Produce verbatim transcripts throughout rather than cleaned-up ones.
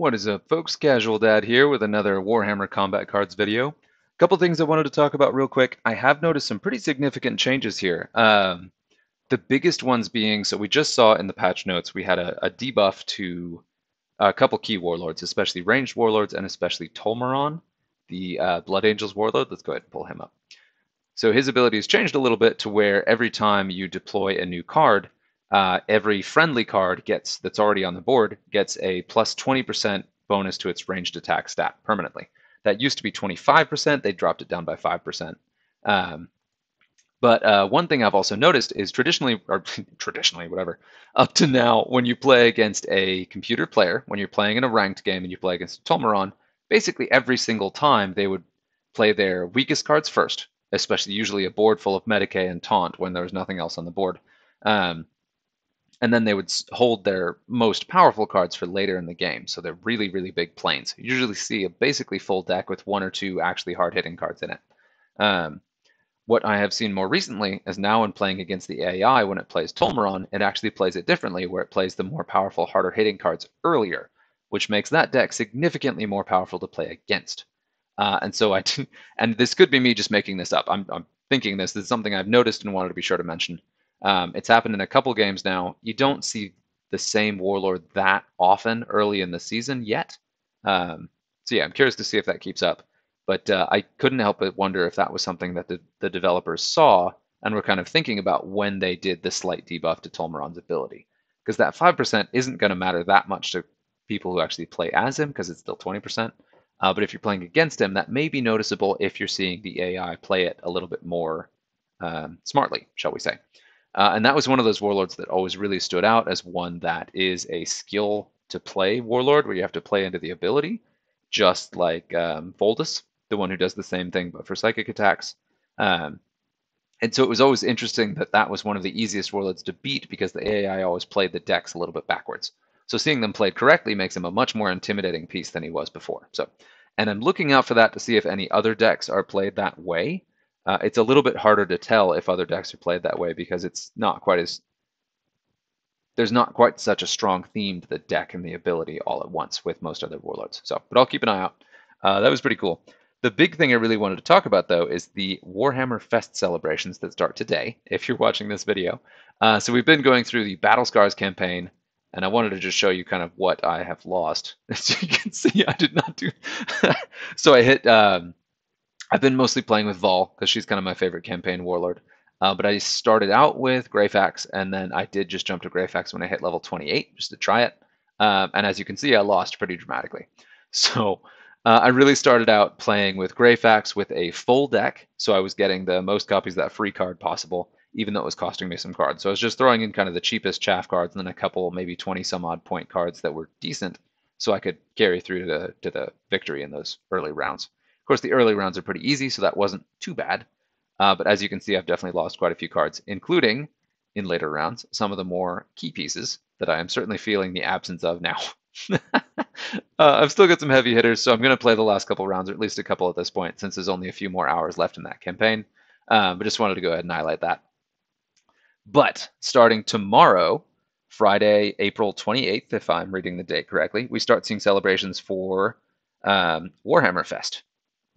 What is up, folks? Casual Dad here with another Warhammer Combat Cards video. A couple things I wanted to talk about real quick. I have noticed some pretty significant changes here. Um, the biggest ones being, so we just saw in the patch notes, we had a, a debuff to a couple key warlords, especially ranged warlords and especially Tolmeron, the uh, Blood Angels warlord. Let's go ahead and pull him up. So his ability has changed a little bit to where every time you deploy a new card, Uh, every friendly card gets that's already on the board gets a plus twenty percent bonus to its ranged attack stat permanently. That used to be twenty-five percent. They dropped it down by five percent. Um, but uh, one thing I've also noticed is traditionally, or traditionally, whatever, up to now, when you play against a computer player, when you're playing in a ranked game and you play against Tolmeron, basically every single time they would play their weakest cards first, especially usually a board full of Medicaid and Taunt when there was nothing else on the board. Um, And then they would hold their most powerful cards for later in the game. So they're really, really big planes. You usually see a basically full deck with one or two actually hard-hitting cards in it. Um, what I have seen more recently is now when playing against the A I, when it plays Tolmeron, it actually plays it differently, where it plays the more powerful, harder-hitting cards earlier, which makes that deck significantly more powerful to play against. Uh, and so I, and this could be me just making this up. I'm, I'm thinking this. This is something I've noticed and wanted to be sure to mention. Um, it's happened in a couple games now. You don't see the same warlord that often early in the season yet. Um, so yeah, I'm curious to see if that keeps up. But uh, I couldn't help but wonder if that was something that the, the developers saw and were kind of thinking about when they did the slight debuff to Tolmeron's ability. Because that five percent isn't going to matter that much to people who actually play as him, because it's still twenty percent. Uh, but if you're playing against him, that may be noticeable if you're seeing the A I play it a little bit more um, smartly, shall we say. Uh, and that was one of those warlords that always really stood out as one that is a skill to play warlord, where you have to play into the ability, just like um, Voldus, the one who does the same thing but for psychic attacks. Um, and so it was always interesting that that was one of the easiest warlords to beat, because the A I always played the decks a little bit backwards. So seeing them played correctly makes him a much more intimidating piece than he was before. So, and I'm looking out for that to see if any other decks are played that way. Uh, it's a little bit harder to tell if other decks are played that way, because it's not quite as, there's not quite such a strong theme to the deck and the ability all at once with most other warlords. So, but I'll keep an eye out. Uh, that was pretty cool. The big thing I really wanted to talk about, though, is the Warhammer Fest celebrations that start today, if you're watching this video. Uh, so we've been going through the Battle Scars campaign, and I wanted to just show you kind of what I have lost. As you can see, I did not do, so I hit, um, I've been mostly playing with Vol, because she's kind of my favorite campaign warlord. Uh, but I started out with Greyfax, and then I did just jump to Greyfax when I hit level twenty-eight, just to try it. Um, and as you can see, I lost pretty dramatically. So uh, I really started out playing with Greyfax with a full deck, so I was getting the most copies of that free card possible, even though it was costing me some cards. So I was just throwing in kind of the cheapest chaff cards, and then a couple, maybe twenty-some-odd point cards that were decent, so I could carry through to the, to the victory in those early rounds. Of course, the early rounds are pretty easy, so that wasn't too bad. Uh, but as you can see, I've definitely lost quite a few cards, including, in later rounds, some of the more key pieces that I am certainly feeling the absence of now. uh, I've still got some heavy hitters, so I'm going to play the last couple rounds, or at least a couple at this point, since there's only a few more hours left in that campaign. Uh, but just wanted to go ahead and highlight that. But starting tomorrow, Friday, April twenty-eighth, if I'm reading the date correctly, we start seeing celebrations for um, Warhammer Fest.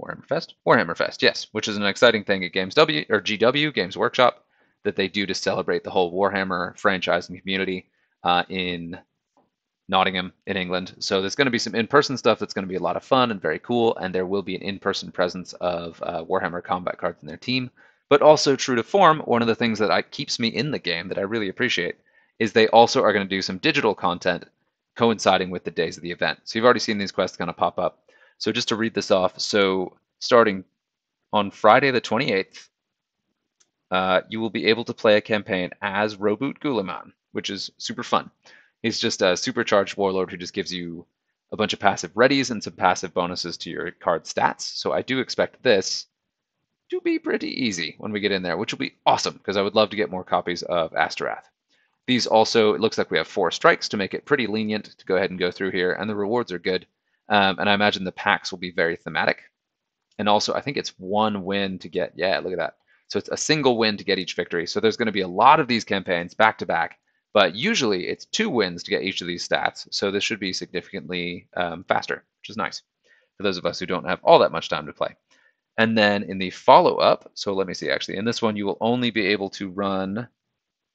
Warhammer Fest? Warhammer Fest, yes, which is an exciting thing at Games W or G W, Games Workshop, that they do to celebrate the whole Warhammer franchise and community uh, in Nottingham, in England. So there's going to be some in-person stuff that's going to be a lot of fun and very cool, and there will be an in-person presence of uh, Warhammer Combat Cards in their team. But also, true to form, one of the things that I, keeps me in the game that I really appreciate is they also are going to do some digital content coinciding with the days of the event. So you've already seen these quests kind of pop up. So just to read this off, so starting on Friday the twenty-eighth, uh, you will be able to play a campaign as Roboute Guilliman, which is super fun. He's just a supercharged warlord who just gives you a bunch of passive readies and some passive bonuses to your card stats. So I do expect this to be pretty easy when we get in there, which will be awesome, because I would love to get more copies of Astarath. These also, it looks like we have four strikes to make it pretty lenient to go ahead and go through here, and the rewards are good. Um, and I imagine the packs will be very thematic. And also, I think it's one win to get, yeah, look at that. So it's a single win to get each victory. So there's going to be a lot of these campaigns back to back But usually it's two wins to get each of these stats, so this should be significantly um, faster, which is nice for those of us who don't have all that much time to play. And then in the follow-up, so let me see, actually, in this one you will only be able to run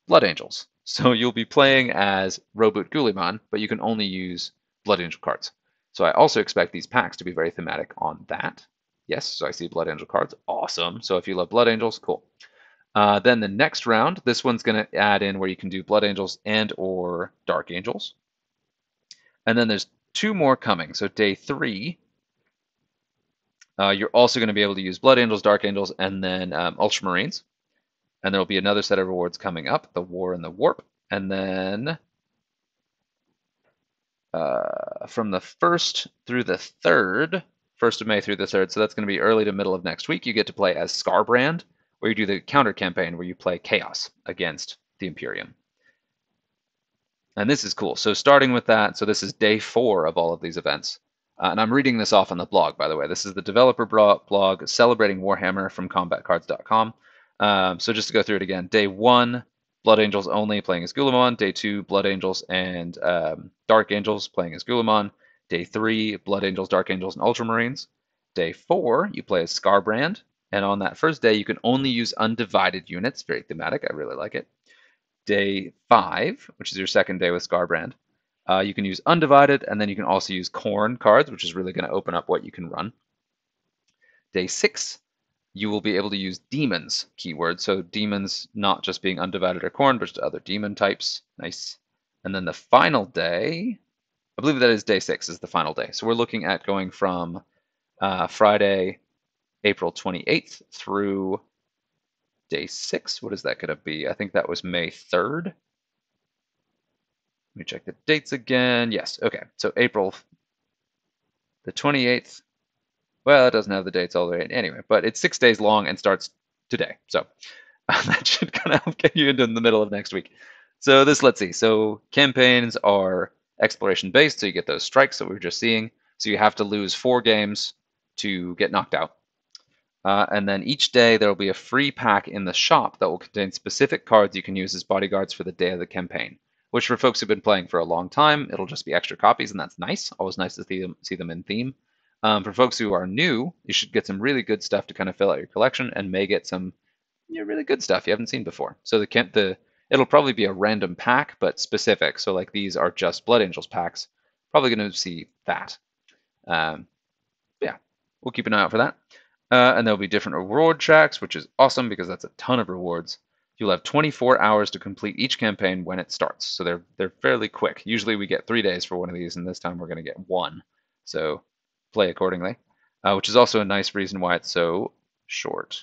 Blood Angels. So you'll be playing as Roboute Guilliman, but you can only use Blood Angel cards. So I also expect these packs to be very thematic on that. Yes, so I see Blood Angel cards, awesome. So if you love Blood Angels, cool. Uh, then the next round, this one's going to add in where you can do Blood Angels and or Dark Angels. And then there's two more coming. So day three, uh, you're also going to be able to use Blood Angels, Dark Angels, and then um, Ultramarines. And there'll be another set of rewards coming up, the War and the Warp. And then uh, from the first through the third, first of May through the third, so that's going to be early to middle of next week, you get to play as Scarbrand, where you do the counter campaign where you play Chaos against the Imperium. And this is cool. So starting with that, so this is day four of all of these events. Uh, and I'm reading this off on the blog, by the way. This is the developer blog, Celebrating Warhammer from combat cards dot com. Um, so just to go through it again, day one, Blood Angels only, playing as Guilliman. Day two, Blood Angels and um, Dark Angels, playing as Guilliman. Day three, Blood Angels, Dark Angels, and Ultramarines. Day four, you play as Scarbrand. And on that first day, you can only use undivided units. Very thematic. I really like it. Day five, which is your second day with Scarbrand, uh, you can use undivided, and then you can also use Khorne cards, which is really going to open up what you can run. Day six, you will be able to use demons, keyword. So demons not just being undivided or Khorne, but just other demon types. Nice. And then the final day, I believe that is day six is the final day. So we're looking at going from uh, Friday, April twenty-eighth through day six. What is that going to be? I think that was May third. Let me check the dates again. Yes. Okay. So April the twenty-eighth. Well, it doesn't have the dates all the way in anyway, but it's six days long and starts today. So uh, that should kind of get you into the middle of next week. So this, let's see. So campaigns are exploration based. So you get those strikes that we were just seeing. So you have to lose four games to get knocked out. Uh, and then each day there will be a free pack in the shop that will contain specific cards you can use as bodyguards for the day of the campaign, which for folks who've been playing for a long time, it'll just be extra copies, and that's nice. Always nice to see them, see them in theme. Um, for folks who are new, you should get some really good stuff to kind of fill out your collection and may get some you know, really good stuff you haven't seen before. So the, the it'll probably be a random pack, but specific. So like these are just Blood Angels packs. Probably going to see that. Um, yeah, we'll keep an eye out for that. Uh, and there'll be different reward tracks, which is awesome because that's a ton of rewards. You'll have twenty-four hours to complete each campaign when it starts. So they're they're fairly quick. Usually we get three days for one of these, and this time we're going to get one. So play accordingly, uh, which is also a nice reason why it's so short.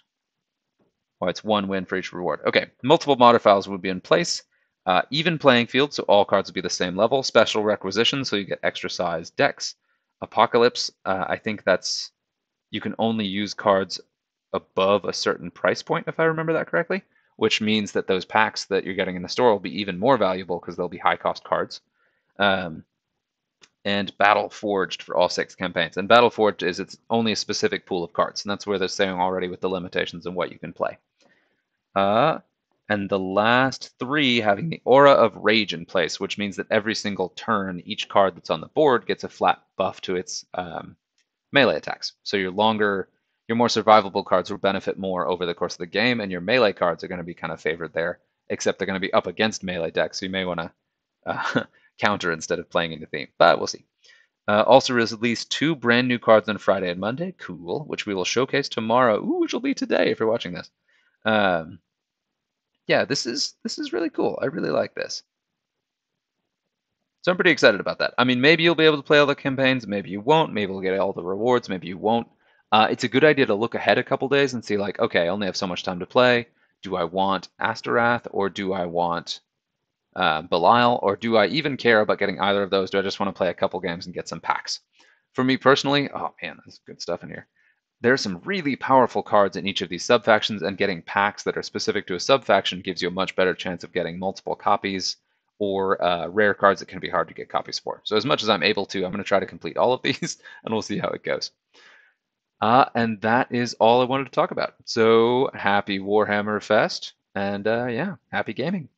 Why it's one win for each reward. Okay, multiple modifiers will be in place. Uh, even playing field, so all cards will be the same level. Special requisition, so you get extra size decks. Apocalypse, uh, I think that's... you can only use cards above a certain price point, if I remember that correctly, which means that those packs that you're getting in the store will be even more valuable because they'll be high-cost cards. Um, and Battle Forged for all six campaigns. And Battle Forged is it's only a specific pool of cards, and that's where they're saying already with the limitations and what you can play. Uh, and the last three having the Aura of Rage in place, which means that every single turn, each card that's on the board gets a flat buff to its... Um, melee attacks. So your longer, your more survivable cards will benefit more over the course of the game, and your melee cards are going to be kind of favored there, except they're going to be up against melee decks, so you may want to uh, counter instead of playing into theme, but we'll see. Uh, also released two brand new cards on Friday and Monday, cool, which we will showcase tomorrow, ooh, which will be today if you're watching this. Um, yeah, this is, this is really cool. I really like this. So I'm pretty excited about that. I mean, maybe you'll be able to play all the campaigns. Maybe you won't. Maybe we'll get all the rewards. Maybe you won't. Uh, it's a good idea to look ahead a couple days and see, like, okay, I only have so much time to play. Do I want Astarath or do I want uh, Belial? Or do I even care about getting either of those? Do I just want to play a couple games and get some packs? For me personally, oh, man, there's good stuff in here. There are some really powerful cards in each of these subfactions, and getting packs that are specific to a subfaction gives you a much better chance of getting multiple copies or uh, rare cards that can be hard to get copies for. So as much as I'm able to, I'm going to try to complete all of these, and we'll see how it goes. Uh, and that is all I wanted to talk about. So happy Warhammer Fest, and uh, yeah, happy gaming.